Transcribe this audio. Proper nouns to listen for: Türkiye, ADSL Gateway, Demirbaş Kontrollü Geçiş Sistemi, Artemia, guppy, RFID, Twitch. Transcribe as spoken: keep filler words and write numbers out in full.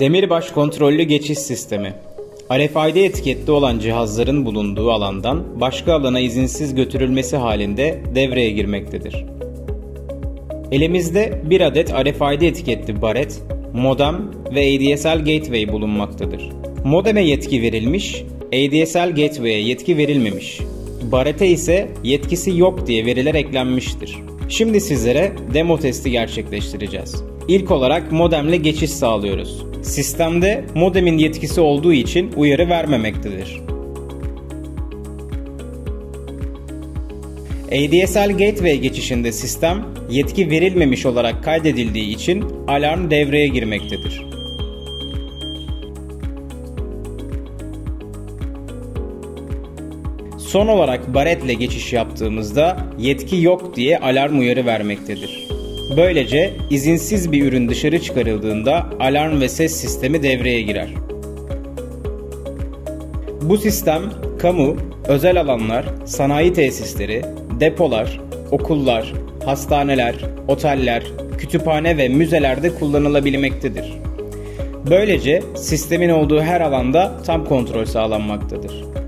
Demirbaş Kontrollü Geçiş Sistemi, R F I D etiketli olan cihazların bulunduğu alandan başka alana izinsiz götürülmesi halinde devreye girmektedir. Elimizde bir adet R F I D etiketli baret, modem ve A D S L Gateway bulunmaktadır. Modeme yetki verilmiş, A D S L Gateway'e yetki verilmemiş, barete ise yetkisi yok diye veriler eklenmiştir. Şimdi sizlere demo testi gerçekleştireceğiz. İlk olarak modemle geçiş sağlıyoruz. Sistemde modemin yetkisi olduğu için uyarı vermemektedir. A D S L Gateway geçişinde sistem yetki verilmemiş olarak kaydedildiği için alarm devreye girmektedir. Son olarak baretle geçiş yaptığımızda yetki yok diye alarm uyarı vermektedir. Böylece izinsiz bir ürün dışarı çıkarıldığında alarm ve ses sistemi devreye girer. Bu sistem kamu, özel alanlar, sanayi tesisleri, depolar, okullar, hastaneler, oteller, kütüphane ve müzelerde kullanılabilmektedir. Böylece sistemin olduğu her alanda tam kontrol sağlanmaktadır.